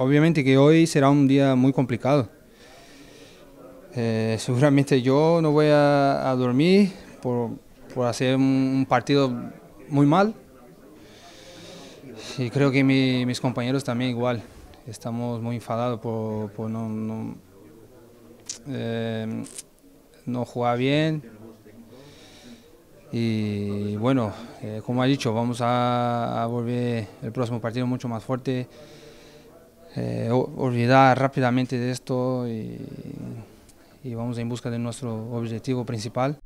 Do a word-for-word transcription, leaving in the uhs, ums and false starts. Obviamente que hoy será un día muy complicado. Eh, seguramente yo no voy a, a dormir por, por hacer un, un partido muy mal. Y creo que mi, mis compañeros también igual. Estamos muy enfadados por, por no, no, eh, no jugar bien. Y bueno, eh, como ha dicho, vamos a, a volver el próximo partido mucho más fuerte. Eh, olvidar rápidamente de esto y, y vamos en busca de nuestro objetivo principal.